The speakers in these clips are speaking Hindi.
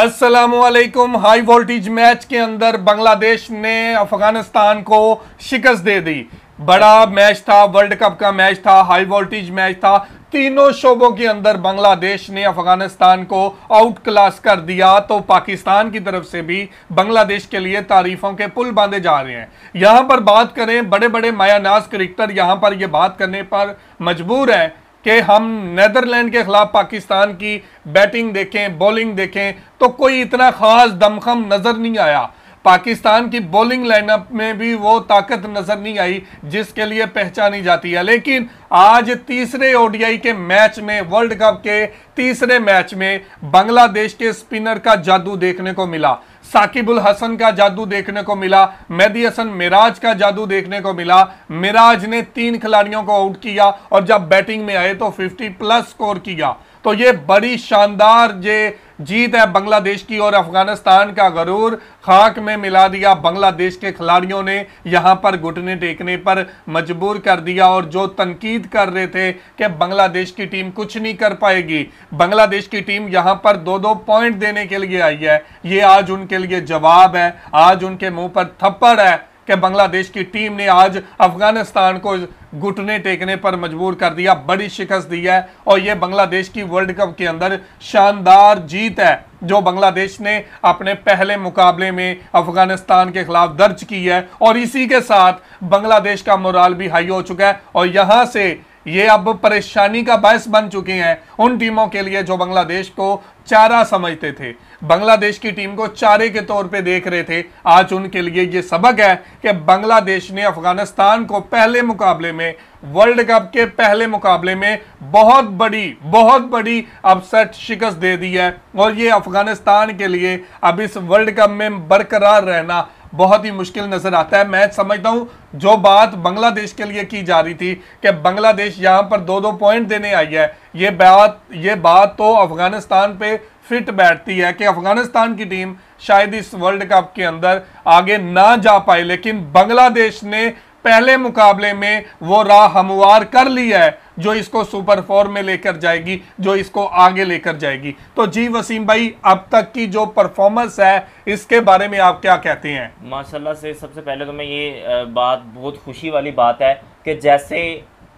अस्सलामुअलैकुम। हाई वोल्टेज मैच के अंदर बांग्लादेश ने अफगानिस्तान को शिकस्त दे दी। बड़ा मैच था, वर्ल्ड कप का मैच था, हाई वोल्टेज मैच था। तीनों शोबों के अंदर बांग्लादेश ने अफगानिस्तान को आउट क्लास कर दिया। तो पाकिस्तान की तरफ से भी बांग्लादेश के लिए तारीफों के पुल बांधे जा रहे हैं। यहाँ पर बात करें, बड़े बड़े मायानाज क्रिकेटर यहाँ पर ये बात करने पर मजबूर हैं कि हम नीदरलैंड के खिलाफ पाकिस्तान की बैटिंग देखें, बॉलिंग देखें तो कोई इतना ख़ास दमखम नज़र नहीं आया। पाकिस्तान की बॉलिंग लाइनअप में भी वो ताकत नज़र नहीं आई जिसके लिए पहचानी जाती है। लेकिन आज तीसरे ओडीआई के मैच में, वर्ल्ड कप के तीसरे मैच में बांग्लादेश के स्पिनर का जादू देखने को मिला, साकिबुल हसन का जादू देखने को मिला, मेहदी हसन मिराज का जादू देखने को मिला। मिराज ने 3 खिलाड़ियों को आउट किया और जब बैटिंग में आए तो 50+ स्कोर किया। तो ये बड़ी शानदार ये जीत है बांग्लादेश की और अफगानिस्तान का गरूर खाक में मिला दिया। बांग्लादेश के खिलाड़ियों ने यहाँ पर घुटने टेकने पर मजबूर कर दिया और जो तनकीद कर रहे थे कि बांग्लादेश की टीम कुछ नहीं कर पाएगी, बांग्लादेश की टीम यहाँ पर 2-2 पॉइंट देने के लिए आई है, ये आज उनके लिए जवाब है। आज उनके मुंह पर थप्पड़ है कि बांग्लादेश की टीम ने आज अफगानिस्तान को घुटने टेकने पर मजबूर कर दिया, बड़ी शिकस्त दी है। और ये बांग्लादेश की वर्ल्ड कप के अंदर शानदार जीत है जो बांग्लादेश ने अपने पहले मुकाबले में अफगानिस्तान के खिलाफ दर्ज की है। और इसी के साथ बांग्लादेश का मोराल भी हाई हो चुका है और यहाँ से ये अब परेशानी का बायस बन चुके हैं उन टीमों के लिए जो बांग्लादेश को चारा समझते थे, बांग्लादेश की टीम को चारे के तौर पे देख रहे थे। आज उनके लिए ये सबक है कि बांग्लादेश ने अफगानिस्तान को पहले मुकाबले में, वर्ल्ड कप के पहले मुकाबले में बहुत बड़ी अपसेट शिकस्त दे दी है। और ये अफगानिस्तान के लिए अब इस वर्ल्ड कप में बरकरार रहना बहुत ही मुश्किल नज़र आता है। मैं समझता हूं जो बात बांग्लादेश के लिए की जा रही थी कि बांग्लादेश यहां पर 2-2 पॉइंट देने आई है, ये बात तो अफगानिस्तान पे फिट बैठती है कि अफगानिस्तान की टीम शायद इस वर्ल्ड कप के अंदर आगे ना जा पाए। लेकिन बांग्लादेश ने पहले मुकाबले में वो राह हमवार कर ली है जो इसको सुपर 4 में लेकर जाएगी, जो इसको आगे लेकर जाएगी। तो जी वसीम भाई, अब तक की जो परफॉर्मेंस है इसके बारे में आप क्या कहते हैं? माशाल्लाह से सबसे पहले तो मैं ये बात, बहुत खुशी वाली बात है कि जैसे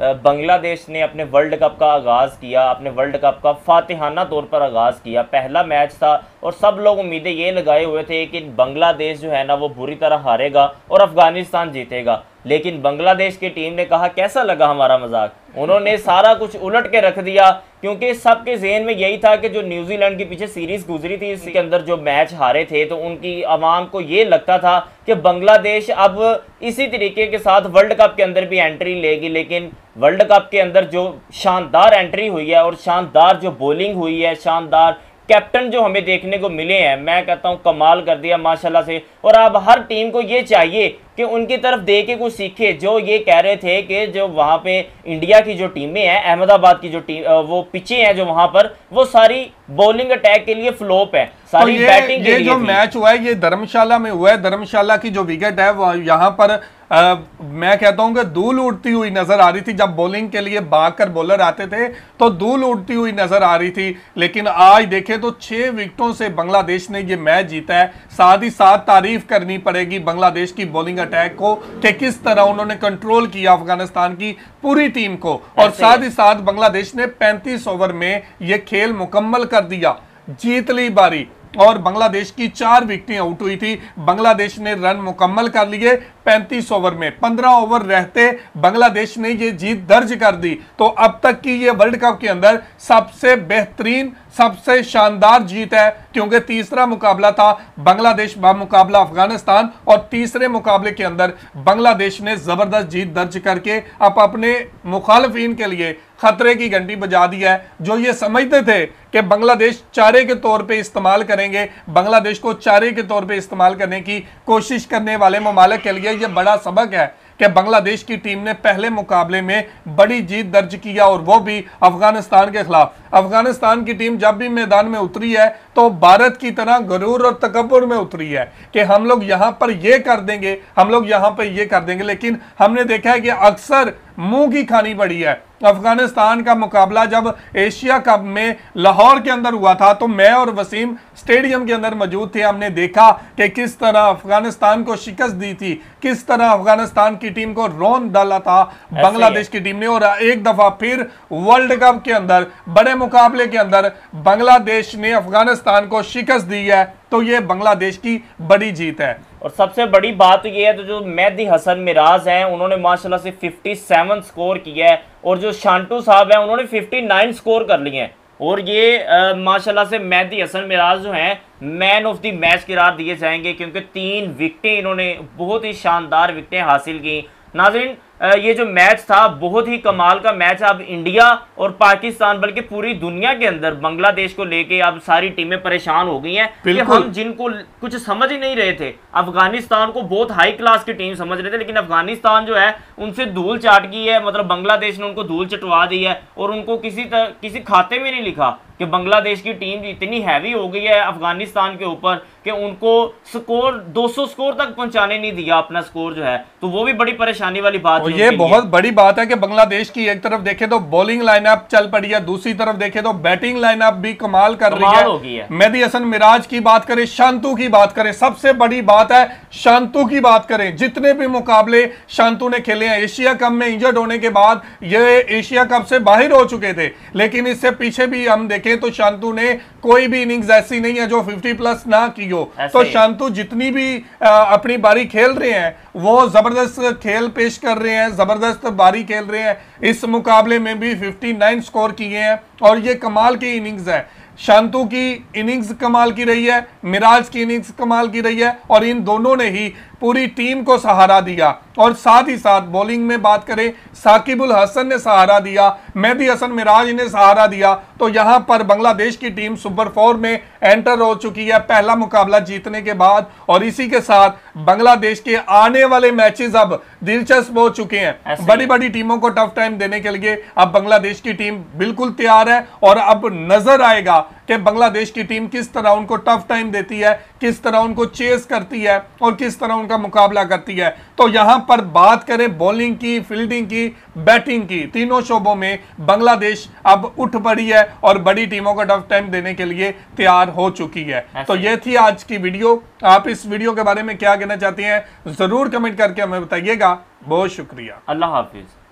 बांग्लादेश ने अपने वर्ल्ड कप का आगाज़ किया, अपने वर्ल्ड कप का फातिहाना तौर पर आगाज़ किया। पहला मैच था और सब लोग उम्मीदें ये लगाए हुए थे कि बांग्लादेश जो है ना वो बुरी तरह हारेगा और अफगानिस्तान जीतेगा। लेकिन बांग्लादेश की टीम ने कहा कैसा लगा हमारा मजाक, उन्होंने सारा कुछ उलट के रख दिया। क्योंकि सबके जहन में यही था कि जो न्यूजीलैंड के पीछे सीरीज गुजरी थी, इसके अंदर जो मैच हारे थे, तो उनकी आवाम को ये लगता था कि बांग्लादेश अब इसी तरीके के साथ वर्ल्ड कप के अंदर भी एंट्री लेगी। लेकिन वर्ल्ड कप के अंदर जो शानदार एंट्री हुई है और शानदार जो बॉलिंग हुई है, शानदार कैप्टन जो हमें देखने को मिले हैं, मैं कहता हूं कमाल कर दिया माशाल्लाह से। और अब हर टीम को ये चाहिए कि उनकी तरफ देख के कुछ सीखे। जो ये कह रहे थे कि जो वहाँ पे इंडिया की जो टीमें हैं, अहमदाबाद की जो टीम, वो पिचें हैं जो वहाँ पर, वो सारी बॉलिंग अटैक के लिए फ्लॉप है, सारी तो बैटिंग के लिए। जो मैच हुआ है ये धर्मशाला में हुआ है, धर्मशाला की जो विकेट है यहाँ पर मैं कहता हूँ कि धूल उड़ती हुई नजर आ रही थी। जब बॉलिंग के लिए भागकर बॉलर आते थे तो धूल उड़ती हुई नजर आ रही थी। लेकिन आज देखें तो 6 विकेटों से बांग्लादेश ने ये मैच जीता है। साथ ही साथ तारीफ करनी पड़ेगी बांग्लादेश की बॉलिंग अटैक को कि किस तरह उन्होंने कंट्रोल किया अफगानिस्तान की पूरी टीम को। और साथ ही साथ बांग्लादेश ने 35 ओवर में यह खेल मुकम्मल कर दिया, जीत ली बारी। और बांग्लादेश की 4 विकेटें आउट हुई थी, बांग्लादेश ने रन मुकम्मल कर लिए 35 ओवर में। 15 ओवर रहते बांग्लादेश ने ये जीत दर्ज कर दी। तो अब तक की ये वर्ल्ड कप के अंदर सबसे बेहतरीन, सबसे शानदार जीत है क्योंकि तीसरा मुकाबला था बांग्लादेश मुकाबला अफगानिस्तान और तीसरे मुकाबले के अंदर बांग्लादेश ने ज़बरदस्त जीत दर्ज करके अब अपने मुखालफिन के लिए खतरे की घंटी बजा दी है। जो ये समझते थे कि बांग्लादेश चारे के तौर पे इस्तेमाल करेंगे, बांग्लादेश को चारे के तौर पे इस्तेमाल करने की कोशिश करने वाले मुमालिक के लिए ये बड़ा सबक है कि बांग्लादेश की टीम ने पहले मुकाबले में बड़ी जीत दर्ज किया और वो भी अफगानिस्तान के खिलाफ। अफगानिस्तान की टीम जब भी मैदान में उतरी है तो भारत की तरह गरूर और तकब्बुर में उतरी है कि हम लोग यहाँ पर ये कर देंगे, हम लोग यहाँ पर ये कर देंगे। लेकिन हमने देखा है कि अक्सर मुंह की खानी पड़ी है। अफगानिस्तान का मुकाबला जब एशिया कप में लाहौर के अंदर हुआ था तो मैं और वसीम स्टेडियम के अंदर मौजूद थे। हमने देखा कि किस तरह अफगानिस्तान को शिकस्त दी थी, किस तरह अफगानिस्तान की टीम को रौंद डाला था बांग्लादेश की टीम ने। और एक दफ़ा फिर वर्ल्ड कप के अंदर बड़े मुकाबले के अंदर बांग्लादेश ने अफगानिस्तान को शिकस्त दी है, तो ये बांग्लादेश की बड़ी जीत है। और सबसे बड़ी बात तो ये है तो जो मेहदी हसन मिराज हैं उन्होंने माशाल्लाह से 57 स्कोर किया है और जो शांटू साहब हैं उन्होंने 59 स्कोर कर लिए हैं। और ये माशाल्लाह से मेहदी हसन मिराज जो हैं मैन ऑफ द मैच करार दिए जाएंगे क्योंकि 3 विकटें इन्होंने बहुत ही शानदार विकटें हासिल की। नाज़रीन ये जो मैच था बहुत ही कमाल का मैच। अब इंडिया और पाकिस्तान बल्कि पूरी दुनिया के अंदर बांग्लादेश को लेके अब सारी टीमें परेशान हो गई हैं कि हम जिनको कुछ समझ ही नहीं रहे थे, अफगानिस्तान को बहुत हाई क्लास की टीम समझ रहे थे, लेकिन अफगानिस्तान जो है उनसे धूल चाट की है। मतलब बांग्लादेश ने उनको धूल चटवा दी है और उनको किसी खाते में नहीं लिखा कि बांग्लादेश की टीम इतनी हैवी हो गई है अफगानिस्तान के ऊपर कि उनको स्कोर 200 स्कोर तक पहुंचाने नहीं दिया अपना स्कोर जो है। तो वो भी बड़ी परेशानी वाली बात है। ये बहुत बड़ी बात है कि बांग्लादेश की एक तरफ देखे तो बॉलिंग लाइनअप चल पड़ी है, दूसरी तरफ देखे तो बैटिंग लाइनअप भी कमाल कर रही है। मेहदी हसन मिराज की बात करें, शांतू की बात करें, सबसे बड़ी बात है शांतू की बात करें। जितने भी मुकाबले शांतू ने खेले हैं, एशिया कप में इंजर्ड होने के बाद ये एशिया कप से बाहर हो चुके थे, लेकिन इससे पीछे भी हम तो शांतू ने कोई भी इनिंग्स ऐसी नहीं है जो 50 प्लस ना की हो। तो शांतू जितनी भी अपनी बारी खेल रहे हैं वो जबरदस्त खेल पेश कर रहे हैं, जबरदस्त बारी खेल रहे हैं। इस मुकाबले में भी 59 स्कोर किए हैं और ये कमाल की इनिंग्स है। शांतू की इनिंग्स कमाल की रही है, मिराज की इनिंग्स कमाल की रही है और इन दोनों ने ही पूरी टीम को सहारा दिया। और साथ ही साथ बॉलिंग में बात करें, साकिबुल हसन ने सहारा दिया, मेहदी हसन मिराज ने सहारा दिया। तो यहाँ पर बांग्लादेश की टीम सुपर 4 में एंटर हो चुकी है पहला मुकाबला जीतने के बाद। और इसी के साथ बांग्लादेश के आने वाले मैचेस अब दिलचस्प हो चुके हैं। बड़ी बड़ी टीमों को टफ टाइम देने के लिए अब बांग्लादेश की टीम बिल्कुल तैयार है और अब नजर आएगा कि बांग्लादेश की टीम किस तरह उनको टफ टाइम देती है, किस तरह उनको चेस करती है और किस तरह उनका मुकाबला करती है। तो यहां पर बात करें बॉलिंग की, फील्डिंग की, बैटिंग की, तीनों शोबों में बांग्लादेश अब उठ पड़ी है और बड़ी टीमों को टफ टाइम देने के लिए तैयार हो चुकी है। तो ये थी आज की वीडियो। आप इस वीडियो के बारे में क्या कहना चाहते हैं जरूर कमेंट करके हमें बताइएगा। बहुत शुक्रिया, अल्लाह हाफिज।